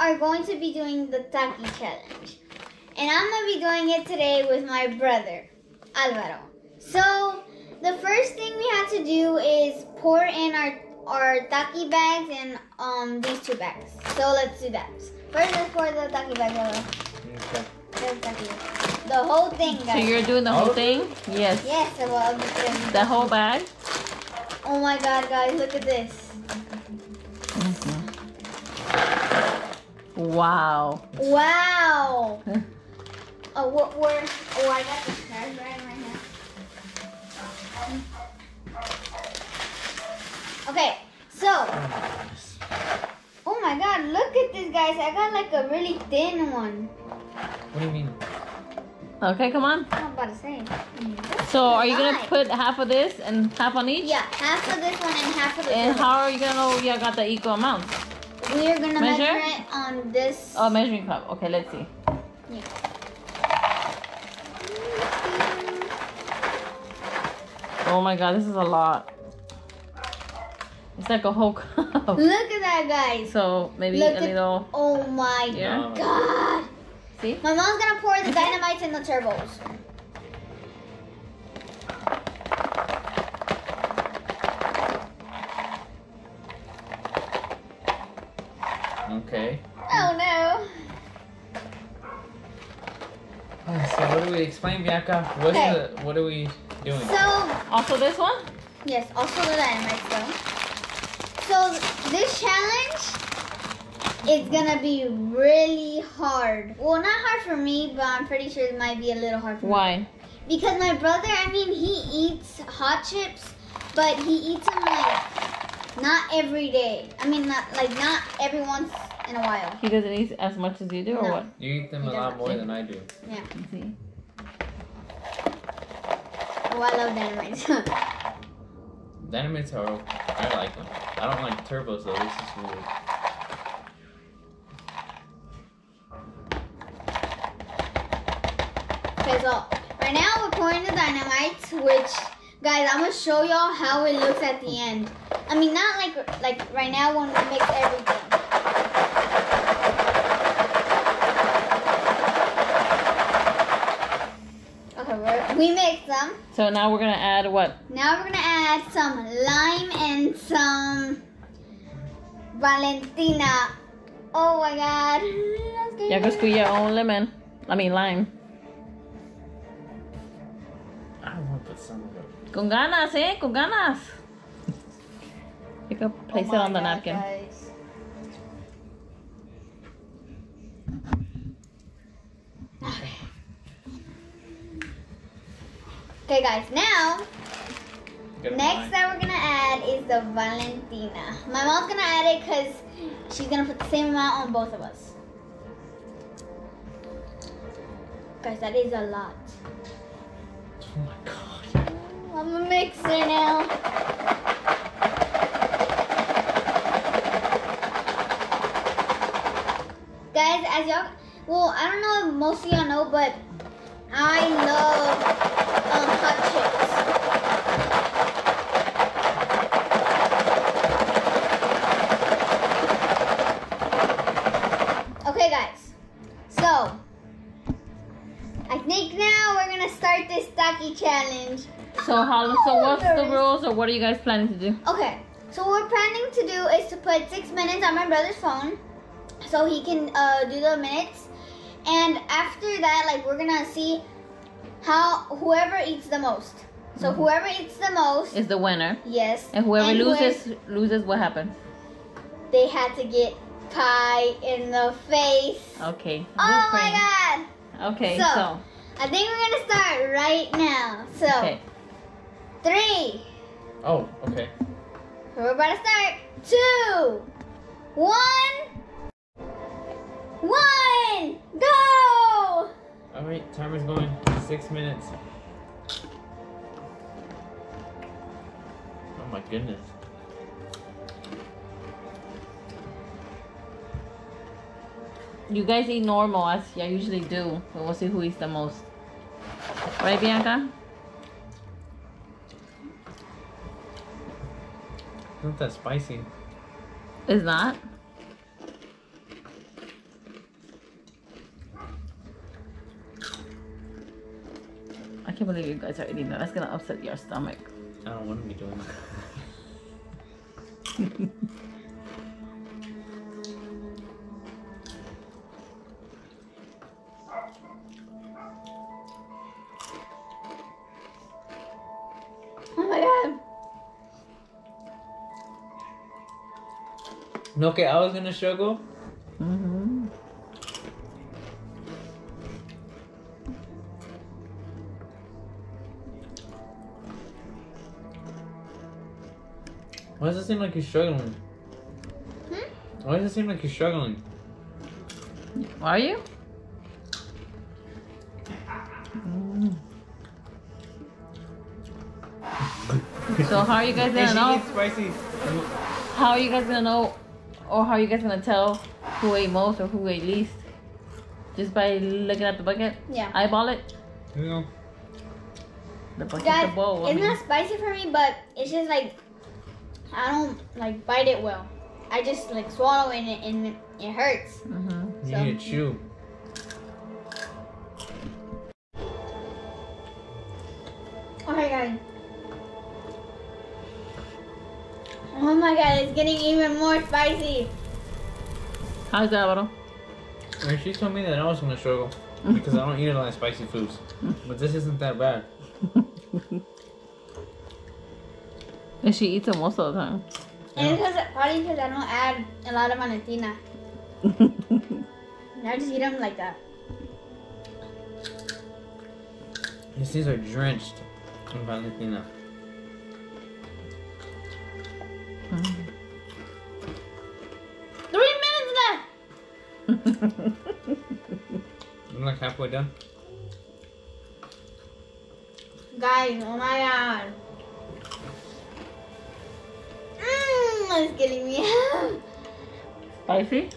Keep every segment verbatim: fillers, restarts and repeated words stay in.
are going to be doing the Taki challenge. And I'm going to be doing it today with my brother, Alvaro. So, the first thing we have to do is pour in our, our Taki bags and um, these two bags. So, let's do that. First, let's pour the Taki bag, Alvaro. Okay. The whole thing, guys. So you're doing the whole thing? Yes. Yes, I will. The whole bag? Oh my god, guys, look at this. Mm-hmm. Wow. Wow. Oh, what were... Oh, I got the card right in my hand. Um, okay, so... Oh my god, look at this, guys. I got like a really thin one. What do you mean? Okay, come on. I'm about to say. So, are you going to put half of this and half on each? Yeah, half of this one and half of this one. And how are you going to know you got the equal amount? We are going to measure? measure it on this. Oh, measuring cup. Okay, let's see. Yeah. Oh my god, this is a lot. It's like a whole cup. Look at that, guys. So, maybe Look a little. Oh my yeah. god. See? My mom's gonna pour the dynamites and the turbos. Okay. Oh no. Oh, so what do we explain, Bianca? What okay. is the, what are we doing? So also this one? Yes, also the dynamites though. So this challenge. It's gonna be really hard. Well, not hard for me, but I'm pretty sure it might be a little hard for Why? me. Why? Because my brother, I mean, he eats hot chips, but he eats them like not every day. I mean, not like not every once in a while. He doesn't eat as much as you do, no. or what? You eat them he a lot more eat. than I do. Yeah. Mm-hmm. Oh, I love dynamites. Dynamites are, I like them. I don't like turbos though. This is weird. So right now we're pouring the dynamites, which guys, I'm gonna show y'all how it looks at the end. I mean, not like like right now when we mix everything. Okay, we're, we mix them. So now we're gonna add what? Now we're gonna add some lime and some Valentina. Oh my God! Yeah, go squeeze your own lemon. I mean lime. Con ganas, eh? Con ganas. You can place oh it on the God, napkin. Guys. Okay. Okay, guys. Now, Good next mind. that we're gonna add is the Valentina. My mom's gonna add it because she's gonna put the same amount on both of us. Guys, that is a lot. Oh my God. I'm a mixer now. Guys, as y'all, well, I don't know if most of y'all know, but I love um, hot chips. Okay, guys. So, I think now we're gonna start this Taki challenge. So how? So what's the rules, or what are you guys planning to do? Okay, so what we're planning to do is to put six minutes on my brother's phone, so he can uh, do the minutes. And after that, like we're gonna see how whoever eats the most. So mm-hmm. whoever eats the most is the winner. Yes. And whoever and loses whoever, loses, what happens? They had to get pie in the face. Okay. Oh my God. Okay. So, so I think we're gonna start right now. So. Okay. Three. Oh, okay. We're about to start. Two. One. One. Go. All right, timer's going. Six minutes. Oh my goodness. You guys eat normal as I usually do. But we'll see who eats the most. Right, Bianca? It's not that spicy. It's not? can't believe you guys are eating that. That's gonna upset your stomach. I don't want to be doing that. Okay, I was gonna struggle. Mm-hmm. Why does it seem like you're struggling? Hmm? Why does it seem like you're struggling? Are you? Mm. So how are you guys gonna know? Spicy. How are you guys gonna know? Or how are you guys gonna tell who ate most or who ate least? Just by looking at the bucket? Yeah. Eyeball it? Yeah. The bucket, Dad, the bowl. It's not spicy for me, but it's just like, I don't like bite it well. I just like swallow it and it, it hurts. Mm-hmm. So, you need to chew. Oh my God. Oh my God, it's getting even more spicy. How's that, Alvaro? She told me that I was gonna struggle because I don't eat a lot of spicy foods. But this isn't that bad. And she eats it most of the time. And yeah. It's probably because I don't add a lot of Valentina. I just eat them like that. These things are drenched in Valentina. Mm-hmm. Three minutes left! I'm like halfway done. Guys, oh my God. Mmm, that's getting me out. Spicy?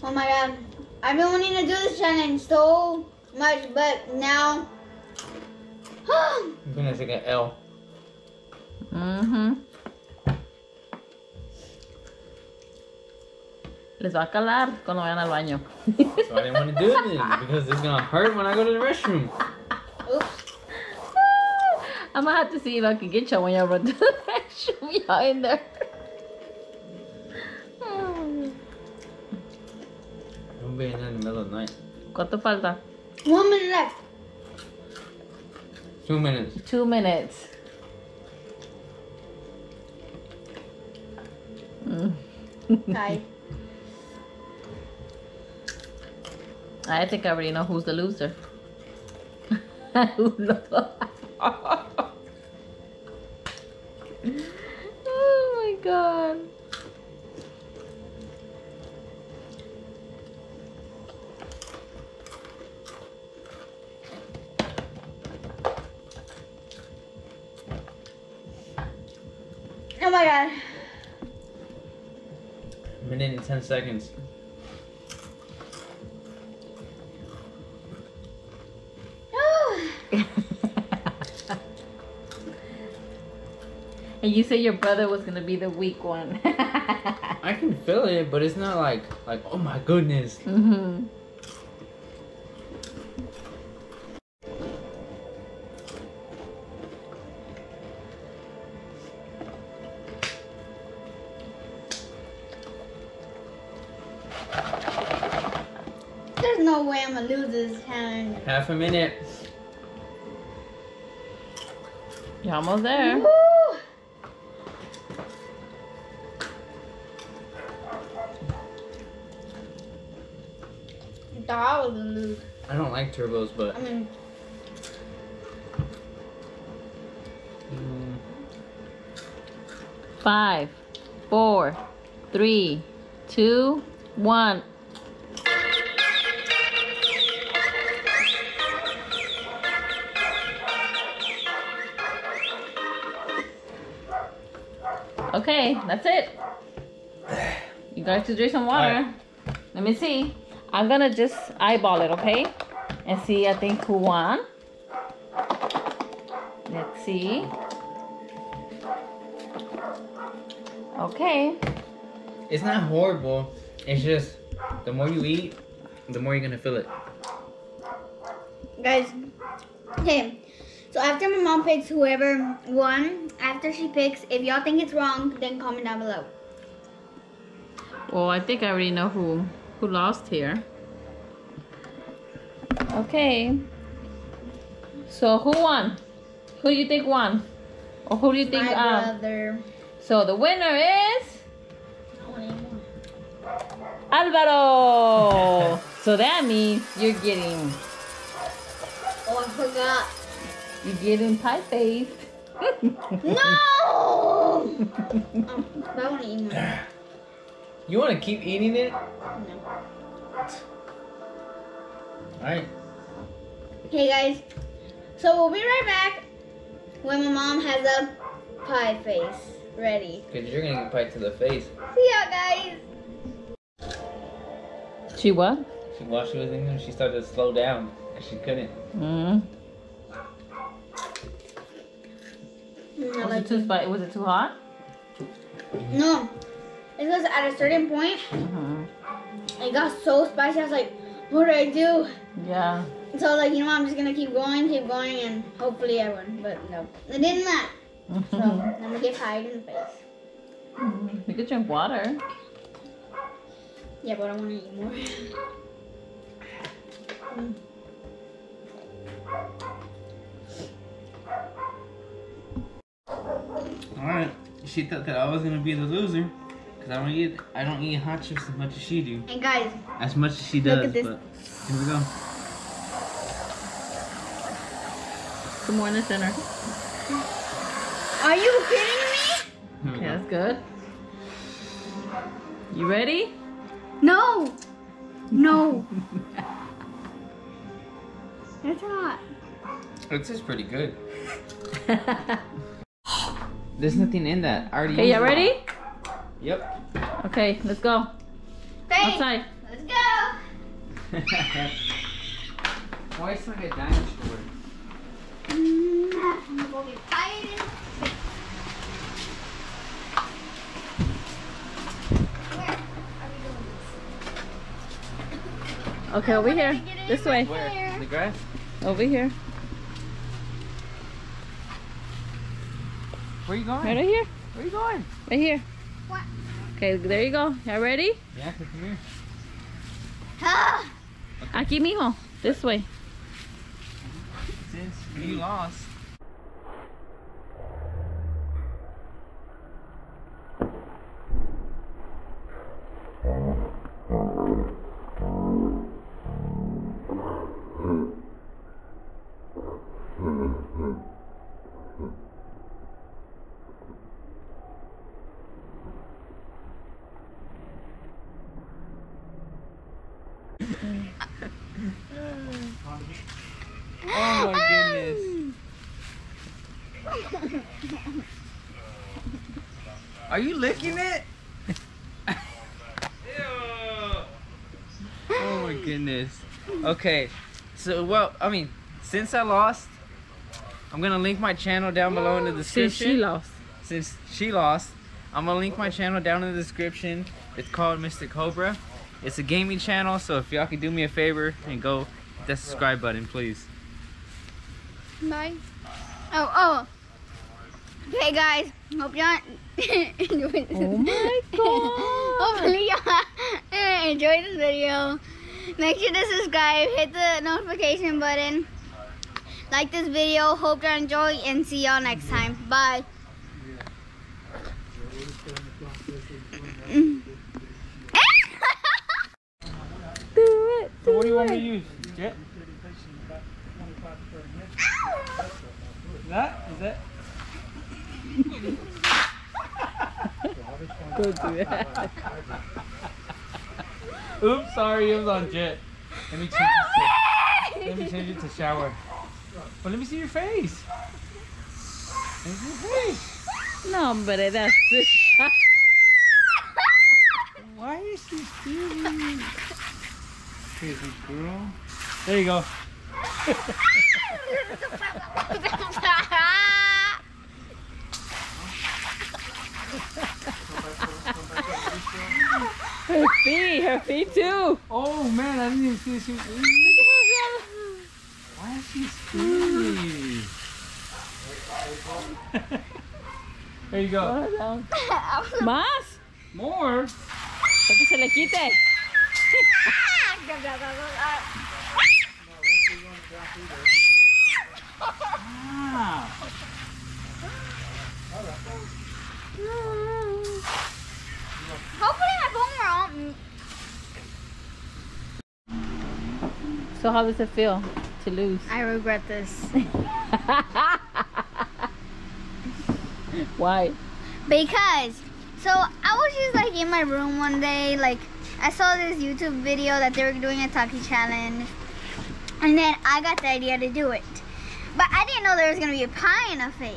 Oh my God, I've been wanting to do this challenge so much, but now... I'm gonna take an L. Mm-hmm. Les va a calar cuando vayan al baño. So I didn't want to do this because it's gonna hurt when I go to the restroom. Oops. I'm gonna have to see if I can get y'all when y'all run to the restroom. Y'all in there. Being in the middle of the night. ¿Cuánto falta? One minute left. Two minutes. Two minutes. Mm. Hi. I think I already know who's the loser. Oh my God. Oh my God. A minute and ten seconds. And you said your brother was gonna be the weak one. I can feel it, but it's not like like oh my goodness. Mm-hmm. No way I'm gonna lose this time. Half a minute. You're almost there. Woo! I thought I was gonna lose. I don't like turbos, but I mean, mm. Five, four, three, two, one. Okay, that's it. You guys should drink some water. Right. Let me see. I'm gonna just eyeball it, okay? And see, I think, who won. Let's see. Okay. It's not horrible. It's just the more you eat, the more you're gonna feel it. Guys, okay. So after my mom picks whoever won, after she picks, if y'all think it's wrong, then comment down below. Well, I think I already know who who lost here. Okay. So who won? Who do you think won? Or who do you think? My brother. So the winner is Alvaro. So that means you're getting. Oh, I forgot. You're getting pie face. No. I want to eat mine. You want to keep eating it? No. Alright. Okay, guys. So we'll be right back when my mom has a pie face ready. Because you're going to get pie to the face. See y'all, guys. She what? She, while she was in there, she started to slow down. And she couldn't. Mm. Was, like it too spicy? Was it too hot? No. It was at a certain point. Mm-hmm. It got so spicy. I was like, what do I do? Yeah. So like, you know what, I'm just gonna keep going, keep going, and hopefully I win. But no, I didn't that. Mm-hmm. So I'm gonna get high in the face. Mm-hmm. You could drink water. Yeah, but I want to eat more. Mm. All right. She thought that I was gonna be the loser. I don't eat. I don't eat hot chips as much as she do. And guys, as much as she does. Look at this. But here we go. Good morning, dinner. Are you kidding me? Okay, that's good. You ready? No. No. That's hot. It tastes pretty good. There's nothing in that. I already. Okay, y'all ready? Yep. Okay, let's go. Thanks. Outside. Let's go. Why is it like a dinosaur? I'm going to be tired. Where are we going this? Okay, over here. This way. Where? In the grass? Over here. Where are you going? Right over here. Where are you going? Right here. What? Okay, there you go. Y'all ready? Yeah, come here. Ah! Aquí, mijo. This way. Since you lost. Oh my goodness. Are you licking it? Ew. Oh my goodness. Okay. So, well, I mean, since I lost, I'm going to link my channel down below in the description. Since she lost. Since she lost, I'm going to link my channel down in the description. It's called Mystic Cobra. It's a gaming channel, so if y'all could do me a favor and go hit that subscribe button, please. Bye. Oh, oh. Okay, guys. Hope y'all enjoyed this. Oh my god. Hopefully y'all enjoyed this video. Make sure to subscribe. Hit the notification button. Like this video. Hope y'all enjoy and see y'all next time. Bye. So what do you want me to use? Jet? That? Is that? Don't do that. Oops, sorry, it was on Jet. Let me change it to, let me change it to shower. But let me see your face. Let me see your face. No, but that's this. Why is she stealing? Crazy girl. There you go. Her feet, her feet too. Oh man, I didn't even see she was eating. Look at her. Why is she squealing? There you go. Más? More? Para que se le quite. Hopefully my phone won't. So how does it feel to lose? I regret this. Why? Because so I was just like in my room one day, like I saw this YouTube video that they were doing a Takis challenge, and then I got the idea to do it. But I didn't know there was gonna be a pie in the face.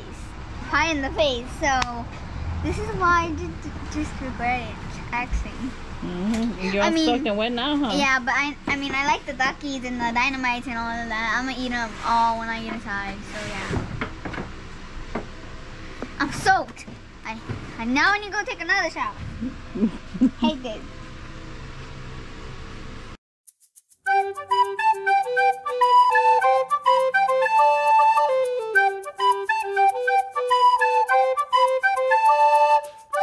Pie in the face. So this is why I did just regret it, actually. Mm-hmm. You're all I mean, soaked and wet now, huh? Yeah, but I I mean, I like the Takis and the dynamites and all of that. I'm gonna eat them all when I get inside, so yeah. I'm soaked. I, I now need to go take another shower. Hate this.